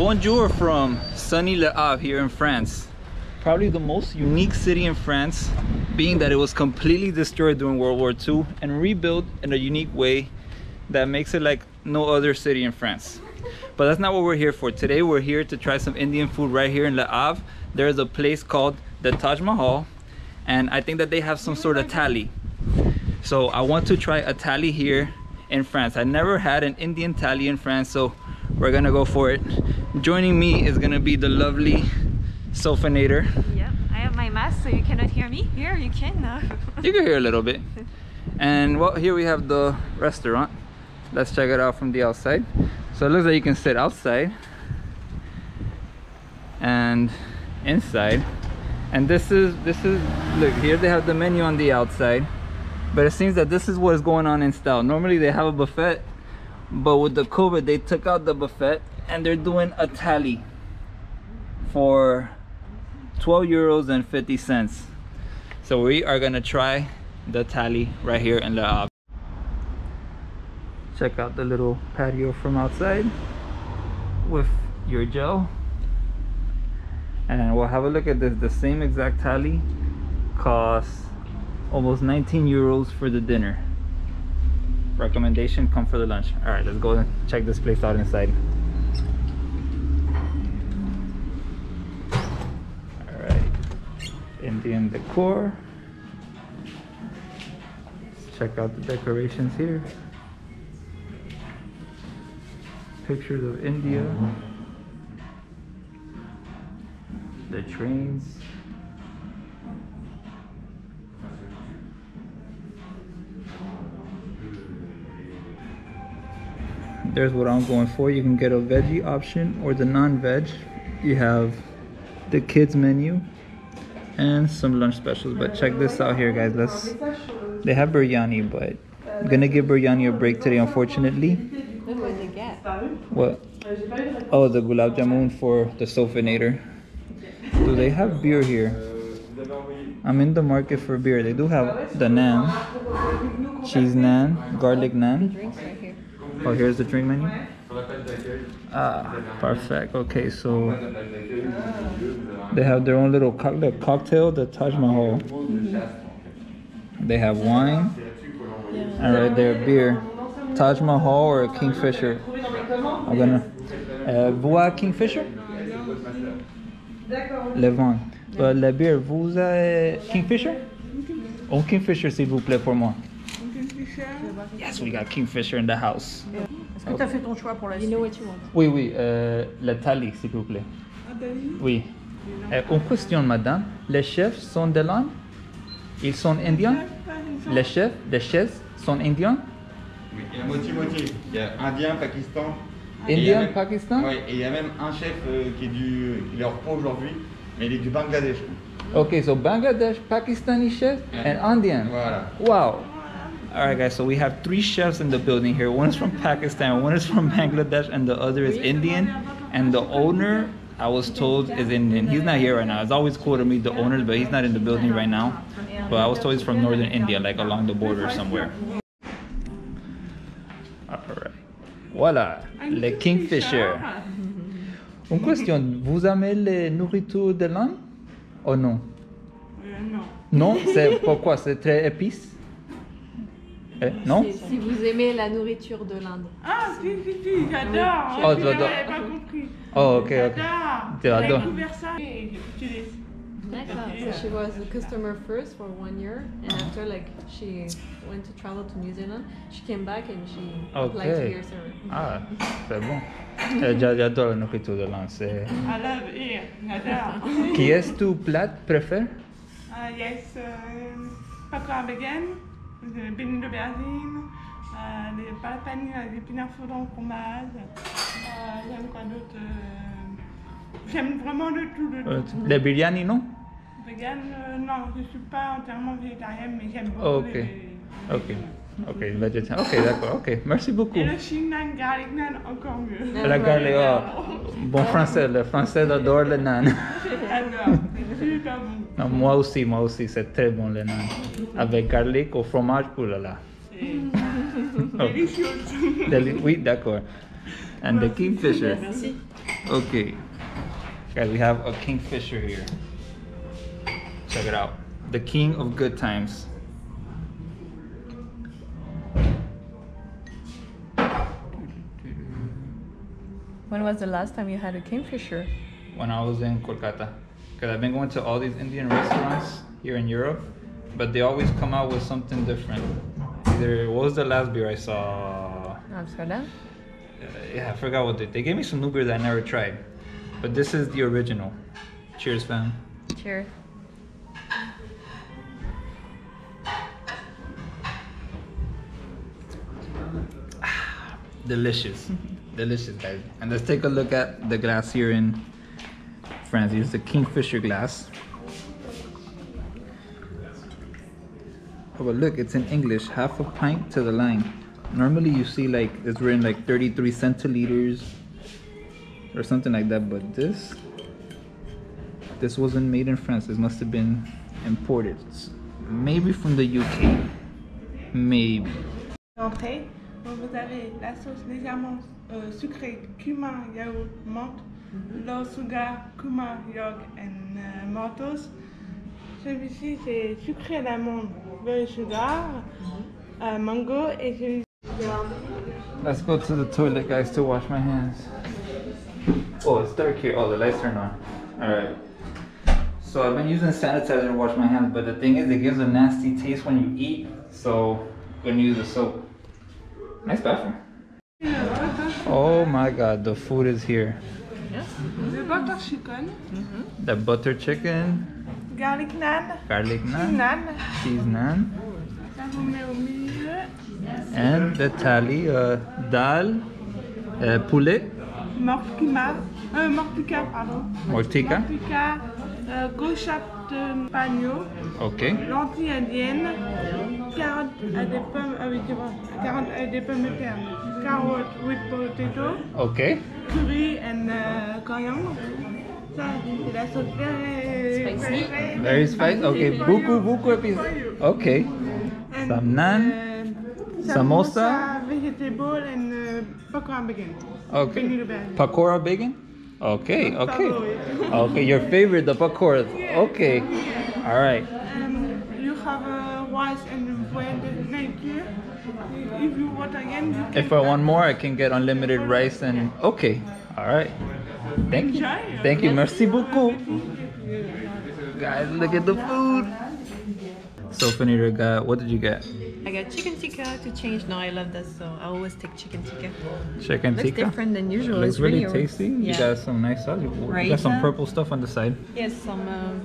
Bonjour from sunny Le Havre here in France. Probably the most unique city in France, being that it was completely destroyed during World War II and rebuilt in a unique way that makes it like no other city in France. But that's not what we're here for. Today we're here to try some Indian food right here in Le Havre. There's a place called the Taj Mahal, and I think that they have some sort of thali. So I want to try a thali here in France. I never had an Indian thali in France, so we're gonna go for it. Joining me is gonna be the lovely Sulfonator. Yeah, I have my mask so you cannot hear me. Here you can now. You can hear a little bit. And well, here we have the restaurant. Let's check it out from the outside. So it looks like you can sit outside and inside. And this is, look, here they have the menu on the outside, but it seems that this is what is going on in style. Normally they have a buffet, but with the COVID they took out the buffet and they're doing a thali for €12.50. So we are gonna try the thali right here in Le Havre. Check out the little patio from outside with your gel, and we'll have a look at this. The same exact thali costs almost €19 for the dinner. Recommendation, come for the lunch. All right, let's go and check this place out inside. All right, Indian decor. Let's check out the decorations here. Pictures of India, the trains. There's what I'm going for. You can get a veggie option or the non-veg. You have the kids menu and some lunch specials. But check this out here, guys. They have biryani, but I'm gonna give biryani a break today, unfortunately. What? Oh, the gulab jamun for the Sulfonator. Do they have beer here? I'm in the market for beer. They do have the naan, cheese naan, garlic naan. Oh, here's the drink menu. Ah, perfect. Okay, so they have their own little cocktail, the Taj Mahal. Mm-hmm. They have wine, and right there, beer. Taj Mahal or Kingfisher? I'm gonna bois Kingfisher? Le vin. But la bière, vous avez Kingfisher? Oh, Kingfisher, s'il vous plaît, pour moi. Yes, we got Kingfisher in the house. Yeah. Okay. Est-ce que tu as fait ton choix pour la suite? You know what you want. Oui, oui, la thali, s'il vous plaît. Ah, thali? Oui. Une question, madame. Les chefs sont de l'Inde? Ils sont indiens? Les chefs, les chefs sont indiens? Oui, il y a moitié-moitié. Il y a Indien, Pakistan. Indien, Pakistan? Oui, et il y a même un chef qui est il est en repos aujourd'hui, mais il est du Bangladesh. Ok, so Bangladesh, Pakistani chef, and Indian. Voilà. Wow. Alright guys, so we have three chefs in the building here. One is from Pakistan, one is from Bangladesh, and the other is Indian. And the owner, I was told, is Indian. He's not here right now. It's always cool to meet the owners, but he's not in the building right now. But I was told he's from northern India, like along the border somewhere. Alright. Voilà, le Kingfisher. Une question, vous aimez les nourritures de l'Inde? Ou non? Non. Non? C'est pourquoi? C'est très épicé? Eh, non? Si vous aimez la nourriture de l'Inde. Ah, si, si, si, j'adore. Oh, tu n'avais pas compris. Oh, ok, ok. J'adore. J'ai découvert ça et tu les... D'accord. So she was a customer first for 1 year, and after like she went to travel to New Zealand, she came back and she applied to your service. Ah, c'est bon. J'adore la nourriture de l'Inde. I love it. J'adore. Qui est ton plat préféré? Yes, papa vegan. Le beignet de berline, les palapani, les épinards fondants en pommade, j'aime quoi d'autre, j'aime vraiment le tout, le tout. Les biryani, non? Vegan, non, je ne suis pas entièrement végétarienne, mais j'aime beaucoup vegetarian. Ok, d'accord, ok, merci beaucoup. Et le chignan, garlic naan, encore mieux. La garlic, bon français, le français adore le naan. J'adore, c'est super bon. Non, moi aussi, c'est très bon le naan. Avec garlic au fromage, oulala. Délicieux. Oui, d'accord. And the Kingfisher. Merci. Okay. Guys, we have a Kingfisher here. Check it out. The king of good times. When was the last time you had a Kingfisher? When I was in Kolkata. Because I've been going to all these Indian restaurants here in Europe, but they always come out with something different. Either, what was the last beer I saw? Amsterdam? Yeah, I forgot what they gave me some new beer that I never tried. But this is the original. Cheers, fam. Cheers. Delicious. Delicious, guys. And let's take a look at the glass here in France. It's the Kingfisher glass. Oh, but look, it's in English. Half a pint to the line. Normally you see like it's written like 33 centiliters or something like that, but this wasn't made in France. This must have been imported, maybe from the UK, maybe. Entrée, vous avez la sauce légèrement sucrée, cumin, yaourt, menthe, low sugar, cumin, yogurt, and mentos. Celui-ci c'est sucré à l'amande, very sugar, mango, et celui-ci. Let's go to the toilet, guys, to wash my hands. Oh, it's dark here. Oh, the lights turn on. Alright. So I've been using sanitizer to wash my hands, but the thing is, it gives a nasty taste when you eat, so I'm gonna use the soap. Nice bathroom. Oh my god, the food is here. Yes. The butter chicken. The butter chicken. Garlic naan. Garlic naan. Cheese naan. And the Thali, dal, poulet. Mortica, pardon. Mortica. Gauchette panio. Okay. Lentilles indiennes. Carottes à des pommes avec des pommes ternes. Carrot with potato. Okay. Curry and coriandre. Ça, c'est la sauce very spicy. Very spicy. Okay. Beaucoup épices. Okay. Some naan. Samosa, vegetable, and pakora bacon. Okay. Pakora bacon? Okay, okay. Okay, your favorite, the pakora. Okay. Alright. You have rice and bread here. If you want again, you can. If I want more, I can get unlimited rice and... Okay. Alright. Thank you. Thank you. Merci beaucoup. Guys, look at the food. Sulfonator got... What did you get? I got chicken tikka to change. No, I love that, so I always take chicken tikka. Chicken tikka? Looks different than usual. Looks really tasty. Yeah. You got some nice sauce. You got some purple stuff on the side. Yes, some,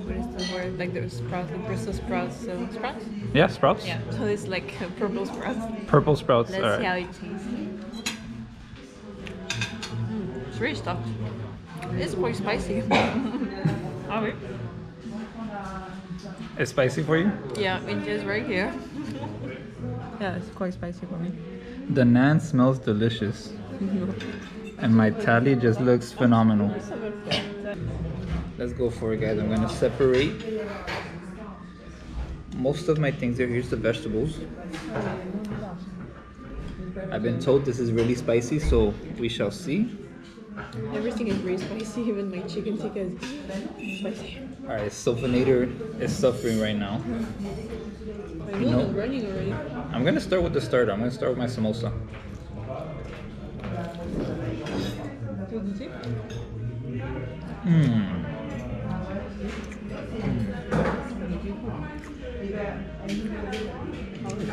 what is the word? Like the sprouts, like Brussels sprouts. Sprouts? Yeah, sprouts. Yeah, so it's like purple sprouts. Purple sprouts. Let's see how it tastes. It's really stuffed. It's quite spicy. Are we? It's spicy for you? Yeah, it is right here. Yeah, it's quite spicy for me. The naan smells delicious. And my Thali just looks phenomenal. Let's go for it, guys. I'm gonna separate most of my things here. Here's the vegetables. I've been told this is really spicy, so we shall see. Everything is really spicy, even my chicken tikka is spicy. Alright, Sulfonator is suffering right now. My meal is running already. I'm gonna start with the starter. I'm gonna start with my samosa.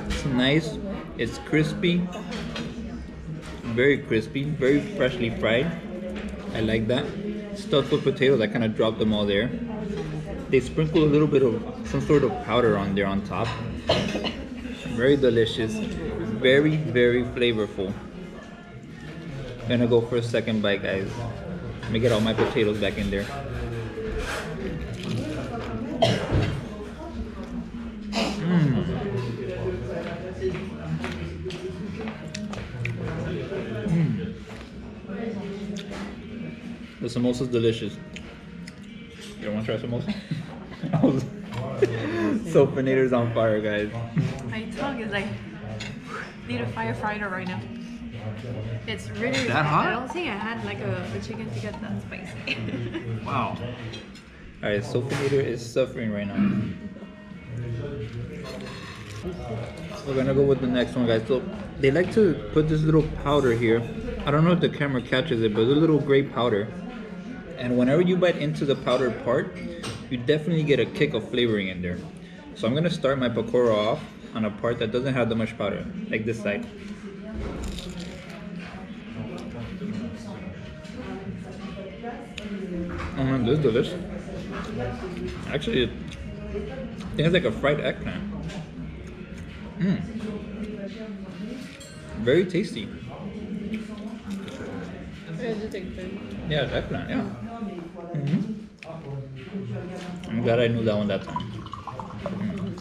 It's nice, it's crispy, very crispy, very freshly fried. I like that. Stuffed with potatoes, I kind of dropped them all there. They sprinkle a little bit of some sort of powder on there on top. Very delicious. Very, very flavorful. I'm gonna go for a second bite, guys. Let me get all my potatoes back in there. The samosa is delicious. You don't want to try samosa? Sulfonator's on fire, guys. My tongue is like, need a firefighter right now. It's really that hot? I don't think I had like a chicken tikka that spicy. Wow. Alright, Sulfonator is suffering right now. So we're gonna go with the next one, guys. So they like to put this little powder here. I don't know if the camera catches it, but it's a little gray powder. And whenever you bite into the powder part, you definitely get a kick of flavoring in there. So I'm gonna start my pakora off on a part that doesn't have that much powder, like this side. Mm-hmm, this is delicious. Actually, I think it's like a fried eggplant. Mmm. Very tasty. Yeah, eggplant, yeah. Mm-hmm. I'm glad I knew that one that time. Mm.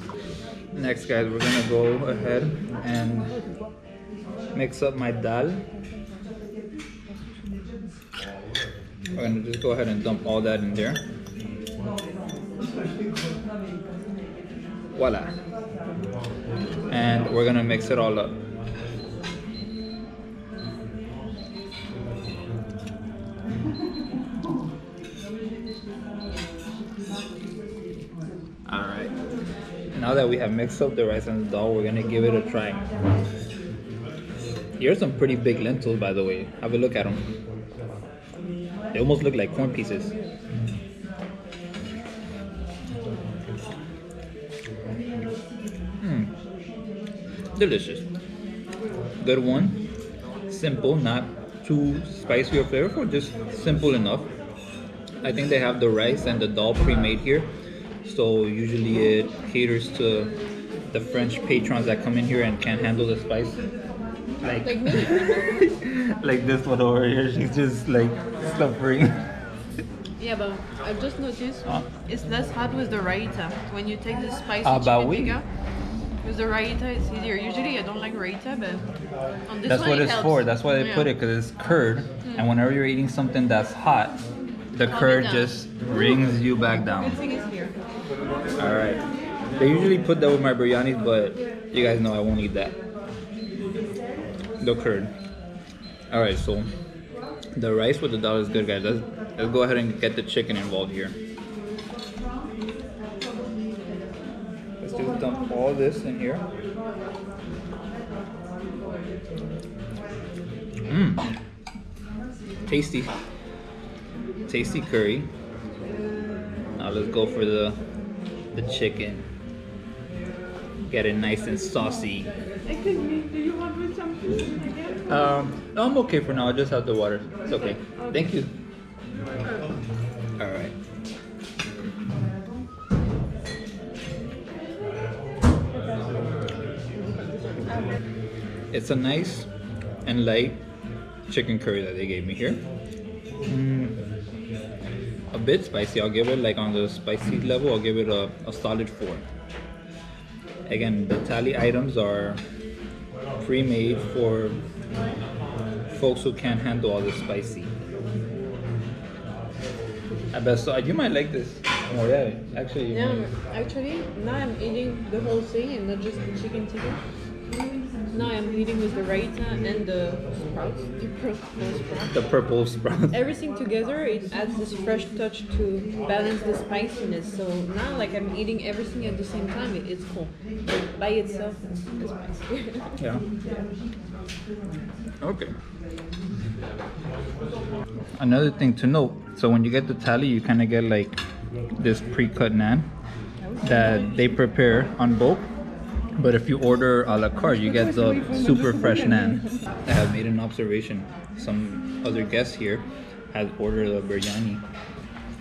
Next, guys, we're gonna go ahead and mix up my dal. We're gonna just go ahead and dump all that in there. Voila. And we're gonna mix it all up. Alright. Now that we have mixed up the rice and the dal, we're gonna give it a try. Here's some pretty big lentils, by the way. Have a look at them. They almost look like corn pieces. Mm. Delicious. Good one. Simple, not too spicy or flavorful, just simple enough. I think they have the rice and the dal pre-made here. So usually it caters to the French patrons that come in here and can't handle the spice. Like me. Like this one over here, she's just like suffering. Yeah, but I've just noticed it's less hot with the raita. When you take the spicy tikka, with the raita it's easier. Usually I don't like raita, but on this that's one what it it's helps. For. That's why they put it, because it's curd, and whenever you're eating something that's hot, the curd just brings you back down. Good thing it's here. All right. They usually put that with my biryanis, but you guys know I won't eat that. The curd. Alright, so the rice with the dal is good, guys. Let's go ahead and get the chicken involved here. Let's just dump all this in here. Mmm. Tasty. Tasty curry. Now let's go for the chicken. Get it nice and saucy. Excuse me, do you want me something again? No, I'm okay for now. I just have the water. It's okay. Thank you. All right. It's a nice and light chicken curry that they gave me here. A bit spicy. I'll give it like on the spicy level. I'll give it a solid 4. Again, the Thali items are pre-made for folks who can't handle all the spicy. I bet so. You might like this. Oh yeah, actually. Yeah, actually, now I'm eating the whole thing and not just the chicken tikka. Now I'm eating with the raita and the sprouts, the purple sprouts. The purple sprouts. Everything together, it adds this fresh touch to balance the spiciness. So now, like, I'm eating everything at the same time. It's cool. But by itself, it's spicy. Yeah. Okay. Another thing to note. So when you get the Thali, you kind of get like this pre-cut naan that they prepare on bulk. But if you order a la carte, you get the super fresh naan. I have made an observation. Some other guest here has ordered a biryani,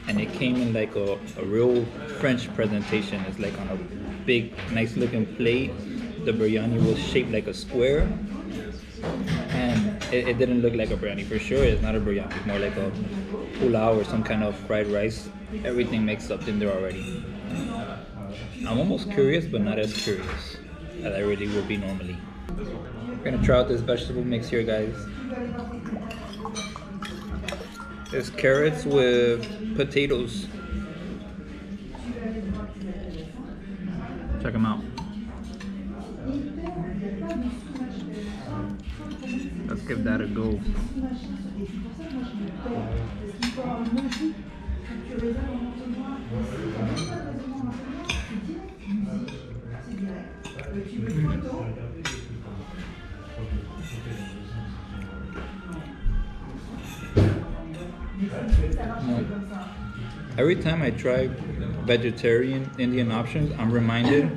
and it came in like a real French presentation. It's like on a big, nice looking plate. The biryani was shaped like a square, and it didn't look like a biryani. For sure, it's not a biryani. It's more like a pulao or some kind of fried rice. Everything mixed up in there already. I'm almost curious, but not as curious as I really would be normally. We're gonna try out this vegetable mix here, guys. There's carrots with potatoes. Check them out. Let's give give that a go. Every time I try vegetarian Indian options, I'm reminded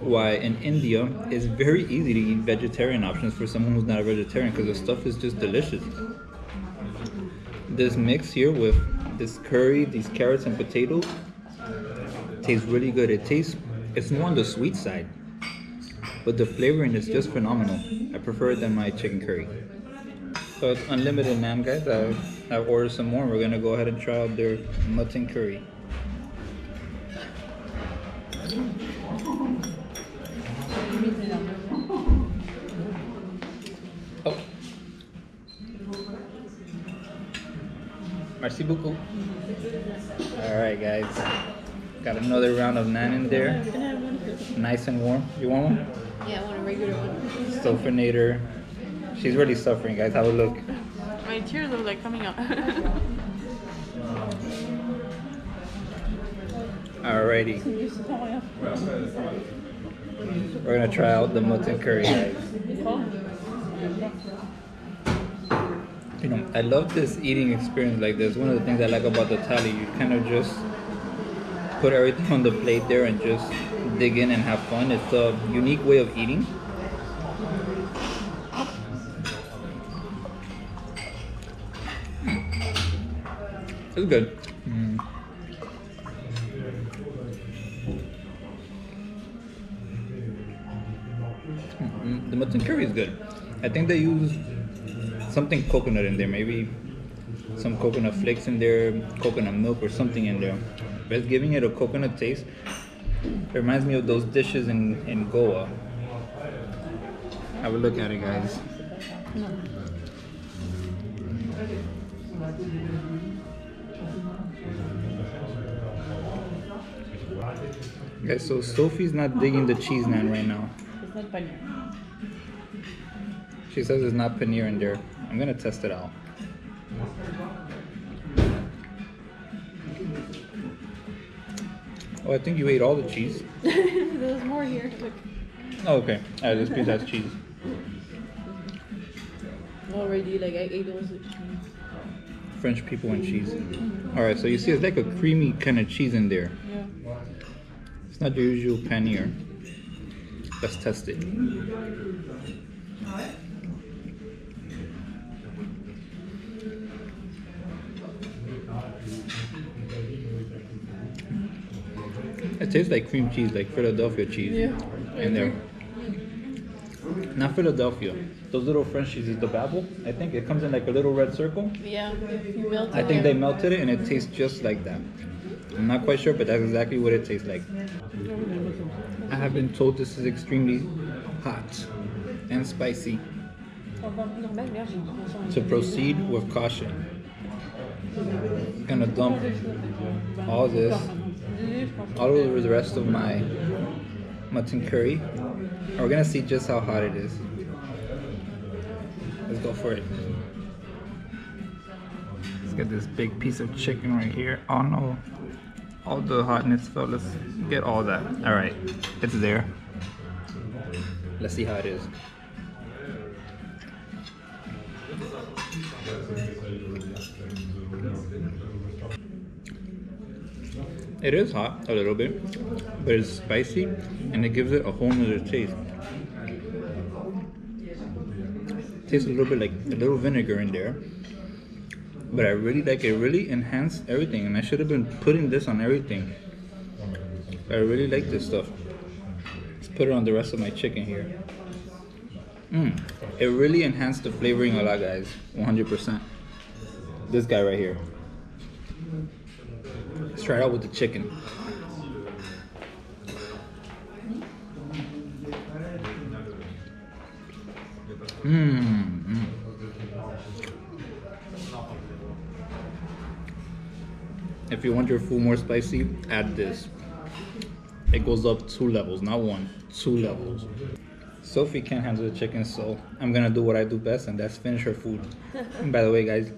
why in India it's very easy to eat vegetarian options for someone who's not a vegetarian, because the stuff is just delicious. This mix here with this curry, these carrots and potatoes, tastes really good. It's more on the sweet side, but the flavoring is just phenomenal. I prefer it than my chicken curry. So it's unlimited, ma'am, guys. I've ordered some more. We're gonna go ahead and try out their mutton curry. Oh. Merci beaucoup. All right, guys. Got another round of naan in there. Nice and warm. You want one? Yeah, I want a regular one. Sulfonator. She's really suffering, guys. Have a look. My tears are like coming out. Alrighty. We're gonna try out the mutton curry, guys. You know, I love this eating experience like this. One of the things I like about the Thali, you kind of just put everything on the plate there and just dig in and have fun. It's a unique way of eating. It's good. The mutton curry is good. I think they use something coconut in there, maybe some coconut flakes in there, coconut milk or something in there. But it's giving it a coconut taste. It reminds me of those dishes in Goa. Have a look at it, guys. Okay, so Sophie's not digging the cheese naan right now. It's not paneer. She says it's not paneer in there. I'm gonna test it out. Oh, I think you ate all the cheese. There's more here. Look. Oh, okay. Alright, this piece has cheese. Already, like I ate all the cheese. French people and cheese. Alright, so you see it's like a creamy kind of cheese in there. Yeah. It's not the usual paneer. Let's test it. It tastes like cream cheese, like Philadelphia cheese. Yeah. In there. Not Philadelphia. Those little French cheeses, the babble, I think it comes in like a little red circle. Yeah. You melt it. I think they melted it and it tastes just like that. I'm not quite sure, but that's exactly what it tastes like. I have been told this is extremely hot and spicy. To proceed with caution. I'm gonna dump all this, all over the rest of my mutton curry. And we're gonna see just how hot it is. Let's go for it. Let's get this big piece of chicken right here. Oh no. All the hotness, so let's get all that. All right, it's there. Let's see how it is. It is hot a little bit, but it's spicy and it gives it a whole nother taste. It tastes a little bit like a little vinegar in there. But I really like it. Really enhanced everything, and I should have been putting this on everything. I really like this stuff. Let's put it on the rest of my chicken here. It really enhanced the flavoring a lot, guys. 100%. This guy right here. Let's try it out with the chicken. If you want your food more spicy, add this. It goes up 2 levels, not 1, 2 levels. Sophie can't handle the chicken, so I'm gonna do what I do best, and that's finish her food. And by the way, guys,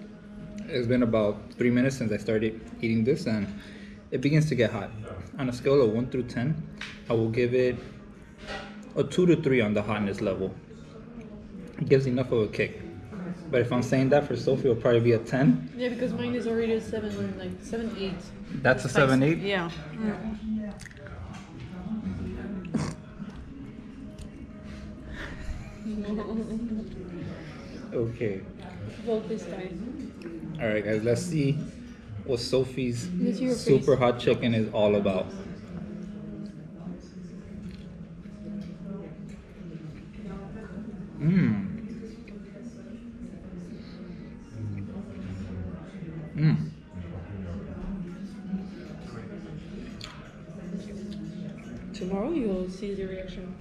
it's been about 3 minutes since I started eating this, and it begins to get hot. On a scale of 1 through 10, I will give it a 2 to 3 on the hotness level. It gives enough of a kick. But if I'm saying that for Sophie, it'll probably be a 10. Yeah, because mine is already a 7, like 7, 8. That's a 7, 8. Yeah. Mm. Okay. Vote this time. All right, guys. Let's see what Sophie's super hot chicken is all about. Mmm. Mmm. Tomorrow you'll see the reaction.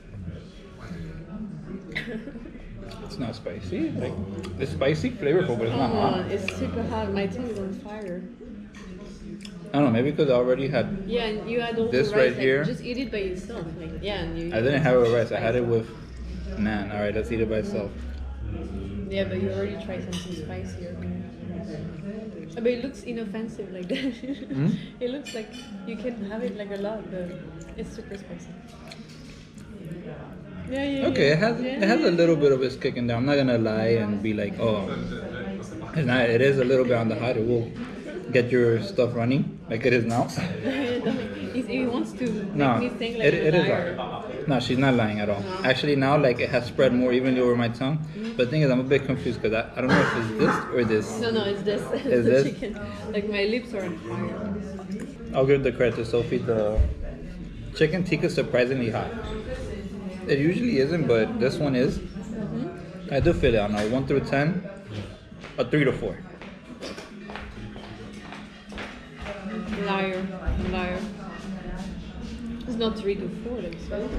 It's not spicy. Like, it's spicy, flavorful, but it's not hot. It's super hot. My tongue is on fire. I don't know. Maybe because I already had. Yeah, and you had this rice, right here. Just eat it by itself. Like, yeah, and you. I didn't have it with rice. I had it with naan. All right, let's eat it by itself. Yeah, but you already tried something spicier. But it looks inoffensive like that. Mm? It looks like you can have it like a lot, but it's super spicy. Yeah, yeah, okay, yeah. It has a little bit of its kick in there. I'm not gonna lie and be like, oh, it's not. It is a little bit on the hot. It will get your stuff running like it is now. He wants to make me think like it is hot. No, she's not lying at all. No. Actually, now like it has spread more evenly over my tongue. Mm-hmm. But the thing is, I'm a bit confused because I don't know if it's this or this. No, it's this. It's the chicken. Like my lips are on fire. I'll give the credit to Sophie. The chicken tikka is surprisingly hot. It usually isn't, but this one is. Mm-hmm. I do feel it on a 1 through 10, a 3 to 4. Liar. It's not 3 to 4, that's right.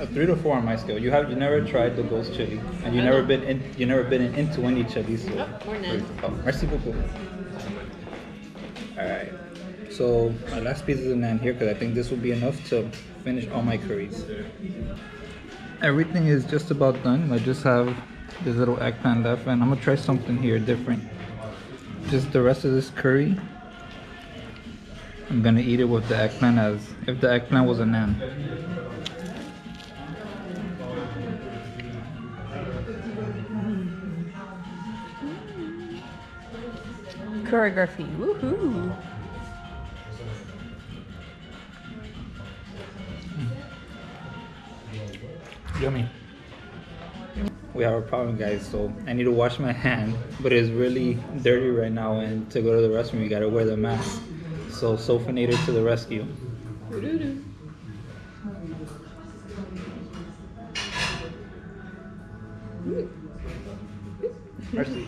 A 3 to 4 on my scale. You never tried the ghost chili, and you never been into any chili. So. Merci beaucoup. All right. So my last piece is naan here because I think this will be enough to finish all my curries. Everything is just about done. I just have this little eggplant left, and I'm gonna try something here different. Just the rest of this curry. I'm gonna eat it with the eggplant as if the eggplant was a naan. Choreography, woohoo! Yummy. We have a problem, guys, so I need to wash my hand, but it's really dirty right now, and to go to the restroom you gotta wear the mask. So sulfonator to the rescue. Mercy.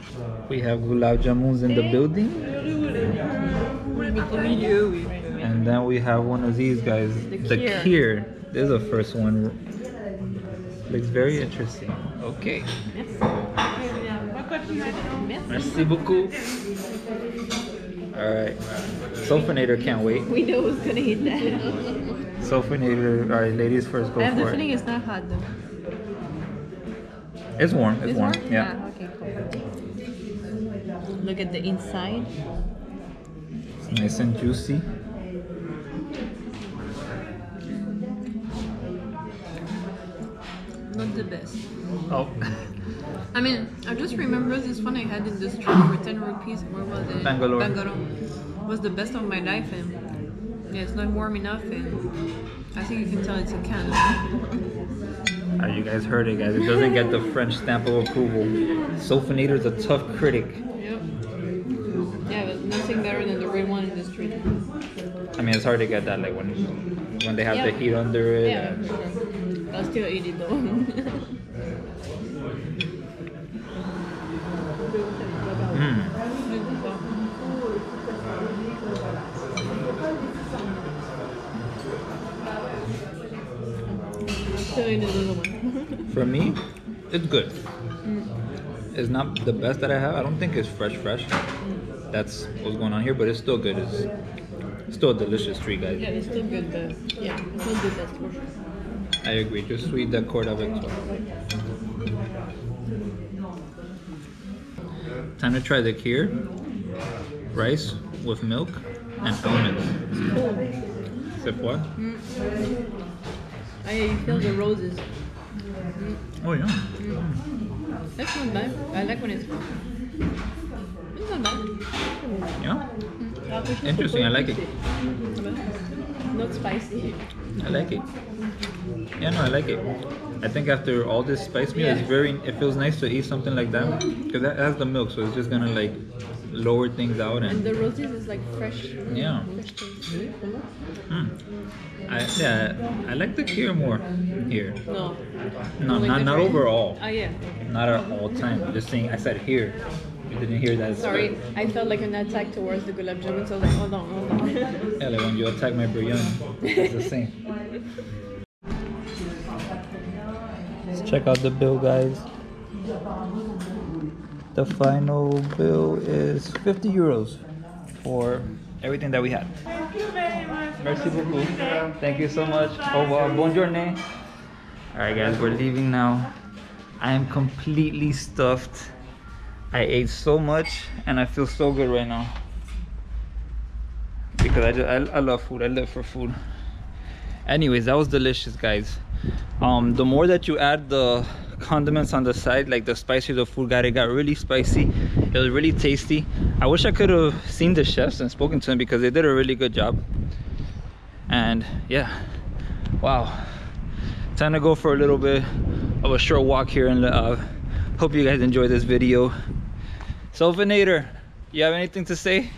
We have gulab jamuns in the building, and then we have one of these guys, the kheer. This is the first one. Looks very interesting. Okay. Merci beaucoup. Alright. Sulfonator can't wait. We know who's gonna eat that. Sulfonator, alright, ladies first, go for it. I have the feeling it's not hot though. It's warm. It's warm? Yeah. Ah, okay, cool. Look at the inside. It's nice and juicy. Not the best. Oh. I mean, I just remember this one I had in the street for 10 rupees. Where was it? Bangalore. It was the best of my life, and yeah, it's not warm enough, and I think you can tell it's a can. You guys heard it, guys. It doesn't get the French stamp of approval. Sulfonator's a tough critic. Yep. Yeah, but nothing better than the red one in the street. I mean, it's hard to get that, like when they have the heat under it. Yeah, for sure. I'll still eat it though. Still eat another one. For me, it's good. It's not the best that I have. I don't think it's fresh. That's what's going on here, but it's still good. It's still a delicious treat, guys. Yeah, it's still good, but yeah, it's not the best for sure. I agree, just read the code of it. Time to try the kheer, rice with milk and almonds. C'est quoi? Oh yeah, you feel the roses. Oh yeah. That's not bad. I like when it's cooked. It's not bad. Yeah? Interesting, I like it. Not spicy. I like it. Yeah, no, I like it. I think after all this spice meal, it feels nice to eat something like that because that has the milk, so it's just gonna like lower things out. And the roses is like fresh. Yeah. Fresh taste. I like the kheer more here. No. No, like not overall. Oh yeah. Not at all time. Just saying, I said here. You didn't hear that. Sorry, but I felt like an attack towards the gulab jamun, so I was like, hold on, hold on. Yeah, like when you attack my biryani, it's the same. Let's check out the bill, guys. The final bill is 50 euros for everything that we had. Thank you very much. Merci beaucoup. Thank you so much. Au revoir. Bonne journée. Alright, guys, we're leaving now. I am completely stuffed. I ate so much and I feel so good right now because I love food. I live for food. Anyways, that was delicious, guys. The more that you add the condiments on the side, like the spicier the food got. It got really spicy. It was really tasty. I wish I could have seen the chefs and spoken to them because they did a really good job. And yeah, wow. Time to go for a little bit of a short walk here in Le Havre. Hope you guys enjoyed this video. Sulfonator, you have anything to say?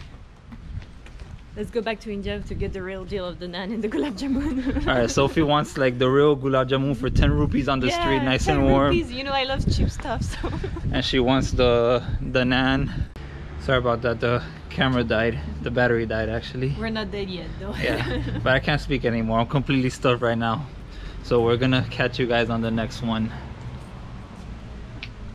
Let's go back to India to get the real deal of the naan and the gulab jamun. Alright, Sophie wants like the real gulab jamun for 10 rupees on the street, nice and warm. Rupees. You know I love cheap stuff, so. And she wants the naan. Sorry about that, the camera died. The battery died, actually. We're not dead yet, though. Yeah, but I can't speak anymore. I'm completely stuffed right now. So we're gonna catch you guys on the next one.